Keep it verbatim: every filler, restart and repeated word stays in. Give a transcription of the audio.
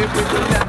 Pode chamar.